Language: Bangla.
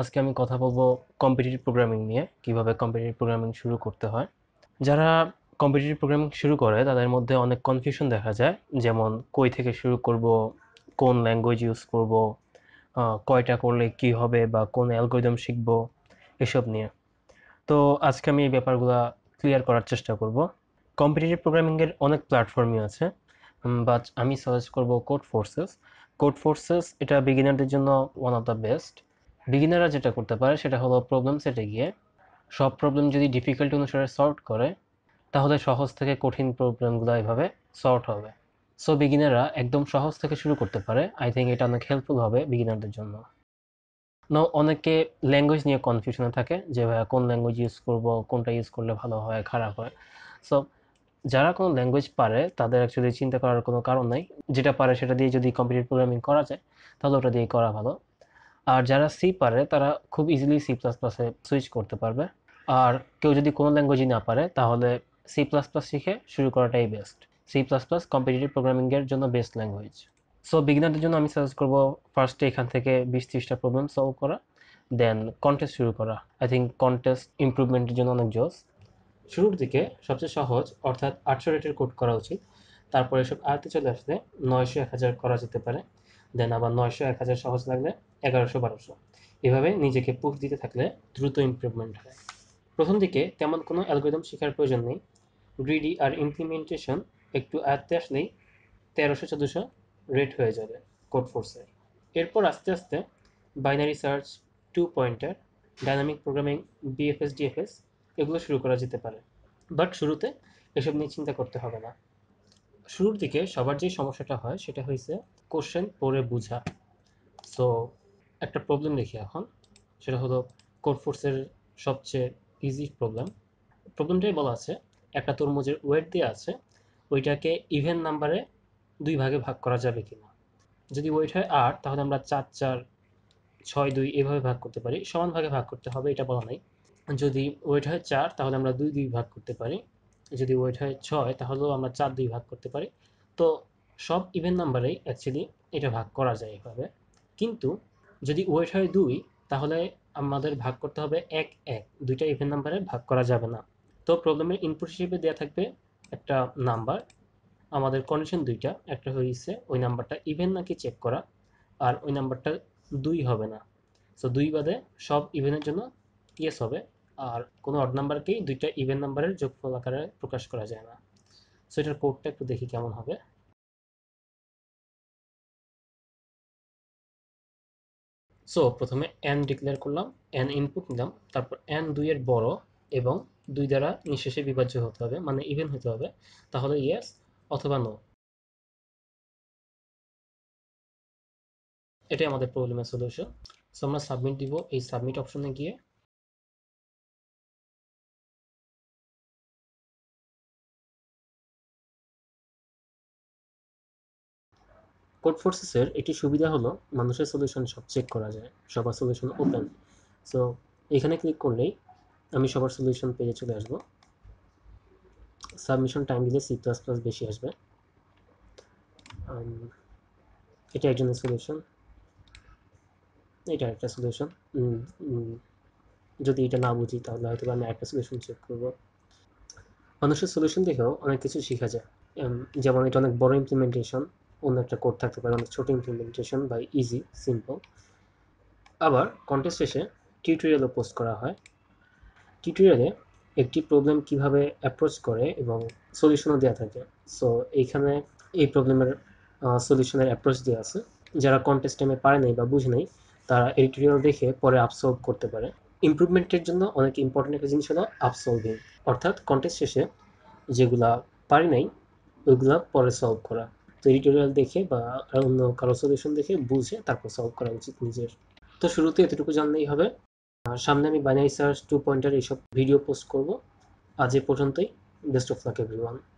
আজকে আমি কথা বলবো কম্পিটিটিভ প্রোগ্রামিং নিয়ে, কিভাবে কম্পিটিটিভ প্রোগ্রামিং শুরু করতে হয়। যারা কম্পিটিটিভ প্রোগ্রামিং শুরু করে তাদের মধ্যে অনেক কনফিউশন দেখা যায়, যেমন কই থেকে শুরু করব, কোন ল্যাঙ্গুয়েজ ইউজ করব, কয়টা করলে কি হবে বা কোন অ্যালগরিদম শিখব, এসব নিয়ে। তো আজকে আমি এই ব্যাপারগুলো ক্লিয়ার করার চেষ্টা করব। কম্পিটিটিভ প্রোগ্রামিংয়ের অনেক প্ল্যাটফর্মই আছে, বাট আমি সাজেস্ট করব কোডফোর্সেস। কোডফোর্সেস এটা বিগিনারদের জন্য ওয়ান অফ দ্য বেস্ট। বিগিনাররা যেটা করতে পারে সেটা হলো প্রবলেম সেটে গিয়ে সব প্রবলেম যদি ডিফিকাল্টি অনুসারে সর্ট করে তাহলে সহজ থেকে কঠিন প্রবলেমগুলো এভাবে সর্ট হবে। সো বিগিনাররা একদম সহজ থেকে শুরু করতে পারে। আই থিঙ্ক এটা অনেক হেল্পফুল হবে বিগিনারদের জন্য। নাও অনেকে ল্যাঙ্গুয়েজ নিয়ে কনফিউশনে থাকে যে ভাইয়া কোন ল্যাঙ্গুয়েজ ইউজ করব, কোনটা ইউজ করলে ভালো হয় খারাপ হয়। সো যারা কোনো ল্যাঙ্গুয়েজ পারে তাদের অ্যাকচুয়ালি চিন্তা করার কোনো কারণ নাই, যেটা পারে সেটা দিয়ে যদি কম্পিটিটিভ প্রোগ্রামিং করা যায় তাহলে ওটা দিয়ে করা ভালো। আর যারা সি পারে তারা খুব ইজিলি C++-এ সুইচ করতে পারবে। আর কেউ যদি কোনো ল্যাঙ্গুয়েজই না পারে তাহলে C++ শিখে শুরু করাটাই বেস্ট। C++ কম্পিটিটিভ প্রোগ্রামিংয়ের জন্য বেস্ট ল্যাঙ্গুয়েজ। সো বিগিনারদের জন্য আমি সাজেস্ট করবো ফার্স্টে এখান থেকে 20-30টা প্রবলেম সলভ করা, দেন কন্টেস্ট শুরু করা। আই থিঙ্ক কন্টেস্ট ইমপ্রুভমেন্টের জন্য অনেক জোস। শুরুর দিকে সবচেয়ে সহজ অর্থাৎ 800 রেটের কোড করা উচিত, তারপরে এসব আয়তে চলে আসলে 900-1000 করা যেতে পারে, দেন আবার 900-1000 সহজ লাগলে 1100-1200। এভাবে নিজেকে পুশ দিতে থাকলে দ্রুত ইমপ্রুভমেন্ট হয়। প্রথম দিকে তেমন কোনো অ্যালগরিদম শেখার প্রয়োজন নেই। গ্রিডি আর ইমপ্লিমেন্টেশন একটু আয়ত্তে আসলেই 1300-1400 রেট হয়ে যাবে কোডফোর্সে। এরপর আস্তে আস্তে binary search, 2 pointer, dynamic programming, BFS DFS এগুলো শুরু করা যেতে পারে। বাট শুরুতে এসব নিয়ে চিন্তা করতে হবে না। শুরুর দিকে সবার যে সমস্যাটা হয় সেটা হয়েছে কোশ্চেন পড়ে বোঝা। সো একটা প্রবলেম দেখি এখন, সেটা হলো কোডফোর্সের সবচেয়ে ইজি প্রবলেম। প্রবলেমটাই বলা আছে একটা তরমুজের ওয়েট দেওয়া আছে, ওইটাকে ইভেন নাম্বারে 2 ভাগে ভাগ করা যাবে কিনা। যদি ওয়েট হয় 8 তাহলে আমরা 4-4, 6-2 এভাবে ভাগ করতে পারি। সমান ভাগে ভাগ করতে হবে এটা বলা নাই। যদি ওয়েট হয় 4 তাহলে আমরা 2-2 ভাগ করতে পারি। যদি ওয়েট হয় 6 তাহলেও আমরা 4-2 ভাগ করতে পারি। তো সব ইভেন নাম্বারেই অ্যাকচুয়ালি এটা ভাগ করা যায় এভাবে। কিন্তু যদি ওয়েট হয় 2 তাহলে আমাদের ভাগ করতে হবে 1-1, দুইটা ইভেন নাম্বারে ভাগ করা যাবে না। তো প্রবলেমের ইনপুট হিসেবে দেওয়া থাকবে একটা নাম্বার, আমাদের কন্ডিশন দুইটা, একটা হয়েছে ওই নাম্বারটা ইভেন নাকি চেক করা, আর ওই নাম্বারটা 2 হবে না। সো 2 বাদে সব ইভেনের জন্য ইয়েস হবে, আর কোনো অড নাম্বারকেই দুইটা ইভেন নাম্বারের যোগফল আকারে প্রকাশ করা যায় না। সো এটার কোডটা একটু দেখি কেমন হবে। সো প্রথমে n ডিক্লেয়ার করলাম, n ইনপুট নিলাম, তারপর n 2-এর বড় এবং 2 দ্বারা নিঃশেষে বিভাজ্য হতে হবে, মানে ইভেন হতে হবে, তাহলে ইয়েস অথবা নো। এটাই আমাদের প্রবলেমের সলিউশন। সো আমরা সাবমিট দিব। এই সাবমিট অপশনে গিয়ে কোডফোর্সেসের একটি সুবিধা হলো মানুষের সলিউশন সব চেক করা যায়, সবার সলিউশন ওপেন। সো এখানে ক্লিক করলেই আমি সবার সলিউশন পেজে চলে আসব। সাবমিশন টাইম দিলে C++ বেশি আসবে। এটা একজনের সলিউশন, এটা একটা সলিউশন। যদি এটা না বুঝি তাহলে হয়তো আমি একটা সলিউশন চেক করব। মানুষের সলিউশন দেখেও অনেক কিছু শেখা যায়, যেমন এটা অনেক বড় ইমপ্লিমেন্টেশন, অন্য একটা কোড থাকতে পারে অনেক ছোট ইমপ্লিমেন্টেশন বা ইজি সিম্পল। আবার কন্টেস্ট শেষে টিউটোরিয়ালও পোস্ট করা হয়। টিউটোরিয়ালে একটি প্রবলেম কিভাবে অ্যাপ্রোচ করে এবং সলিউশনও দেওয়া থাকে। সো এইখানে এই প্রবলেমের সলিউশনের অ্যাপ্রোচ দেওয়া আছে। যারা কন্টেস্ট টাইমে পারে নাই বা বুঝে নাই তারা টিউটোরিয়াল দেখে পরে আপসলভ করতে পারে। ইমপ্রুভমেন্টের জন্য অনেক ইম্পর্টেন্ট একটা জিনিস হলো আপসলভিং, অর্থাৎ কন্টেস্ট শেষে যেগুলা পারি নাই ওইগুলা পরে সলভ করা। তো এডিটোরিয়াল দেখে বা অন্য কারো সলিউশন দেখে বুঝে তারপর সলভ করা উচিত নিজের। তো শুরুতে এতটুকু জানলেই হবে। সামনে আমি বাইনারি সার্চ, 2 পয়েন্টার এইসব ভিডিও পোস্ট করব। আজ এ পর্যন্তই। Best of luck everyone.